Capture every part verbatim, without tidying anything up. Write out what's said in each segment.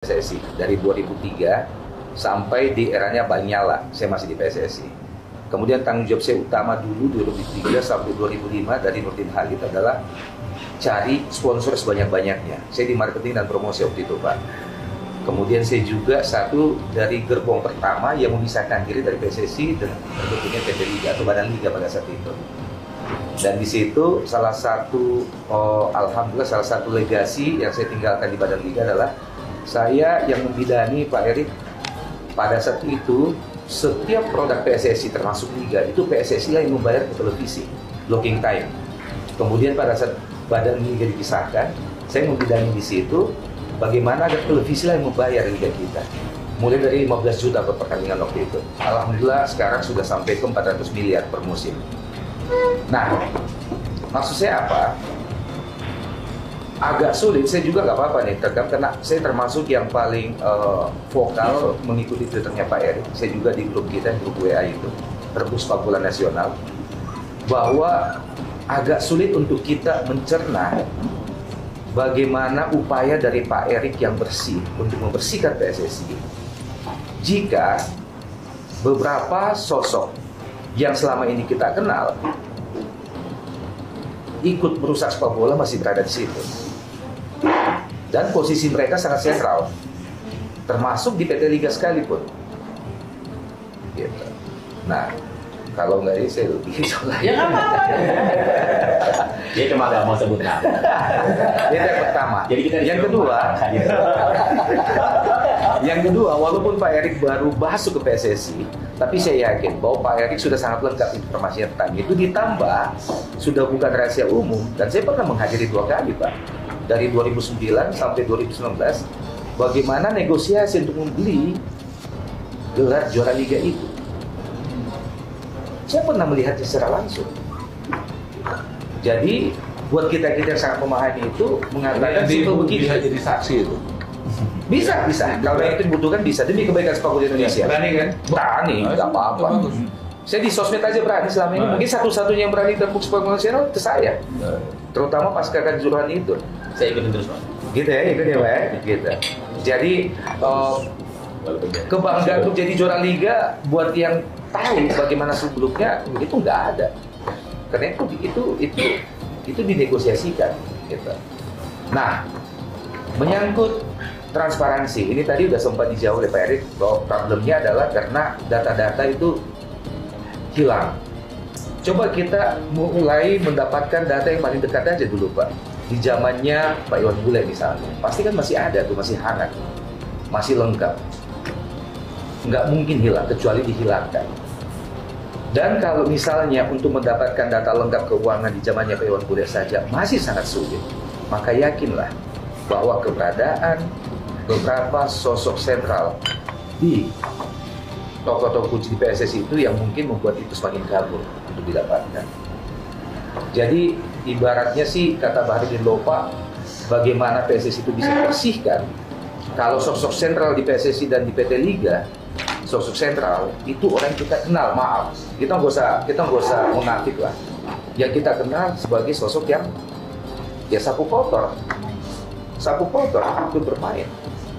P S S I dari dua ribu tiga sampai di eranya Banyala, saya masih di P S S I. Kemudian tanggung jawab saya utama dulu dua ribu tiga sampai dua ribu lima dari Nurdin Halid adalah cari sponsor sebanyak-banyaknya. Saya di marketing dan promosi waktu itu, Pak. Kemudian saya juga satu dari gerbong pertama yang memisahkan diri dari P S S I dan bentuknya P T Liga atau Badan Liga pada saat itu. Dan di situ salah satu, oh, alhamdulillah salah satu legasi yang saya tinggalkan di Badan Liga adalah saya yang membidani Pak Erick pada saat itu. Setiap produk P S S I termasuk Liga itu P S S I lah yang membayar ke televisi blocking time. Kemudian pada saat Badan Liga dipisahkan, saya membidani di situ bagaimana agar televisi lah yang membayar Liga kita. Mulai dari lima belas juta per pertandingan waktu itu. Alhamdulillah sekarang sudah sampai ke empat ratus miliar per musim. Nah, maksud saya apa? Agak sulit, saya juga nggak apa-apa nih, karena saya termasuk yang paling uh, vokal mengikuti Twitternya Pak Erick. Saya juga di grup kita, grup W A itu, Rebus Sepak Bola Nasional, bahwa agak sulit untuk kita mencerna bagaimana upaya dari Pak Erick yang bersih untuk membersihkan P S S I. Jika beberapa sosok yang selama ini kita kenal ikut merusak sepak bola masih berada di situ. Dan posisi mereka sangat sentral, termasuk di P T Liga sekalipun. Gitu. Nah, kalau nggak ini saya lebih soalnya. Ya nggak apa-apa. Dia cuma nggak mau sebut nama. Itu yang pertama. Jadi kita yang kedua, yang kedua, walaupun Pak Erick baru masuk ke P S S I, tapi saya yakin bahwa Pak Erick sudah sangat lengkap informasinya tentang itu. Ditambah sudah bukan rahasia umum, dan saya pernah menghadiri dua kali, Pak. Dari dua ribu sembilan sampai dua ribu sembilan belas, bagaimana negosiasi untuk membeli gelar juara liga itu. Saya pernah melihatnya secara langsung. Jadi, buat kita-kita yang sangat memahami itu, mengatakan itu begini. Bisa jadi saksi itu. Bisa, bisa. Kalau yang itu dibutuhkan bisa. Demi kebaikan sepak bola Indonesia. Berani kan? Berani, nggak apa-apa. Saya di sosmed aja berani selama ini. Mungkin satu-satunya yang berani terpuk sepak bola nasional itu saya. Terutama pasca kejuaraan itu. Saya ikutin terus, Pak. Gitu ya, ikut ya, Pak. Gitu. Jadi, oh, kebanggaan untuk jadi juara liga buat yang tahu bagaimana sebelumnya itu nggak ada. Karena itu itu itu itu dinegosiasikan. Gitu. Nah, menyangkut transparansi, ini tadi udah sempat dijawab oleh Pak Erick bahwa problemnya adalah karena data-data itu hilang. Coba kita mulai mendapatkan data yang paling dekat aja dulu, Pak. Di zamannya Pak Iwan Bule misalnya, pasti kan masih ada tuh, masih hangat, masih lengkap. Nggak mungkin hilang, kecuali dihilangkan. Dan kalau misalnya untuk mendapatkan data lengkap keuangan di zamannya Pak Iwan Bule saja, masih sangat sulit. Maka yakinlah bahwa keberadaan beberapa sosok sentral di tokoh-tokoh kunci di P S S I itu yang mungkin membuat itu semakin kabur untuk didapatkan. Jadi ibaratnya sih kata Bahadidin lupa bagaimana P S S I itu bisa bersihkan. Kalau sosok sentral di P S S I dan di P T Liga, sosok sentral itu orang yang kita kenal. Maaf, kita nggak usah kita nggak usah munafik lah. Yang kita kenal sebagai sosok yang ya sapu kotor, sapu kotor itu bermain.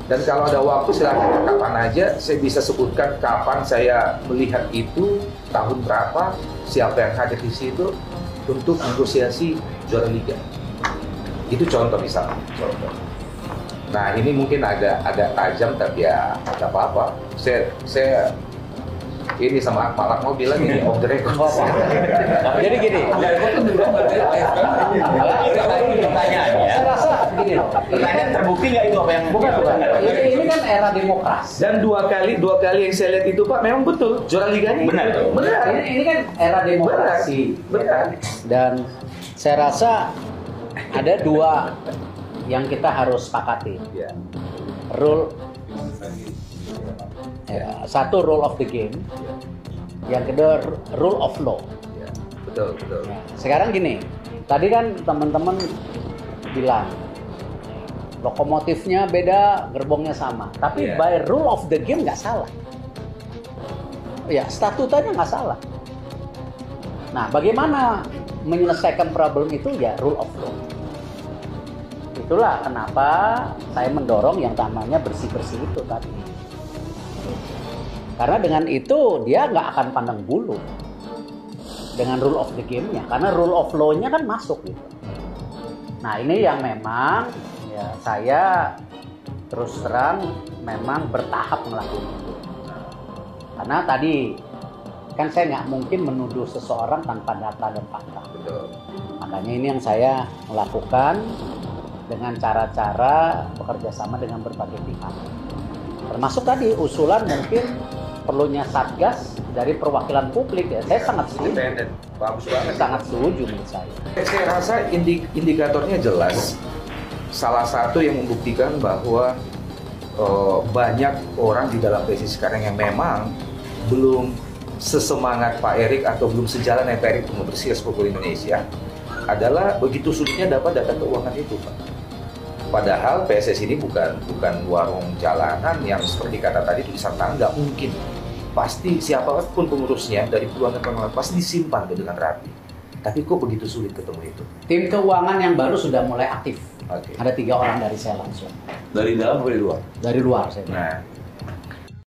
Dan kalau ada waktu silahkan kapan aja, saya bisa sebutkan kapan saya melihat itu, tahun berapa, siapa yang hadir di situ untuk negosiasi juara liga. Itu contoh misalnya. Contoh. Nah ini mungkin agak agak tajam tapi ya nggak apa-apa. Saya saya ini sama Akmal mau bilang ini off the record. Jadi gini. Pertanyaan terbukti nggak itu apa yang bukan bukan ini, ini kan era demokrasi dan dua kali dua kali yang saya lihat itu Pak memang betul juara liganya benar itu. benar ini, ini kan era demokrasi benar. Dan saya rasa ada dua yang kita harus sepakati ya. Rule ya, satu rule of the game ya. Yang kedua rule of law ya. Betul betul ya. Sekarang gini, tadi kan teman-teman bilang lokomotifnya beda, gerbongnya sama, tapi yeah. By rule of the game nggak salah ya, statutanya nggak salah. Nah bagaimana menyelesaikan problem itu ya rule of law gitu. Itulah kenapa saya mendorong yang namanya bersih-bersih itu tadi. Karena dengan itu dia nggak akan pandang bulu dengan rule of the game-nya. Karena rule of law-nya kan masuk gitu. Nah ini yang memang ya, saya terus terang memang bertahap melakukan itu. Karena tadi kan saya nggak mungkin menuduh seseorang tanpa data dan fakta. Betul. Makanya ini yang saya lakukan dengan cara-cara bekerja sama dengan berbagai pihak. Termasuk tadi usulan mungkin perlunya satgas dari perwakilan publik ya. Saya sangat setuju. Bagus banget. Sangat setuju menurut saya. Saya rasa indikatornya jelas. Salah satu yang membuktikan bahwa uh, banyak orang di dalam P S S I sekarang yang memang belum sesemangat Pak Erick atau belum sejalan yang Pak Erick untuk membersihkan sepak Indonesia adalah begitu sulitnya dapat data keuangan itu, Pak. Padahal P S S I ini bukan bukan warung jalanan yang seperti kata tadi tulisan tangga, mungkin pasti siapapun pengurusnya dari puluhan pengelola pasti disimpan dengan rapi. Tapi kok begitu sulit ketemu itu? Tim keuangan yang baru sudah mulai aktif. Okay. Ada tiga orang dari saya langsung. Dari dalam atau dari luar? Dari luar saya. Nah,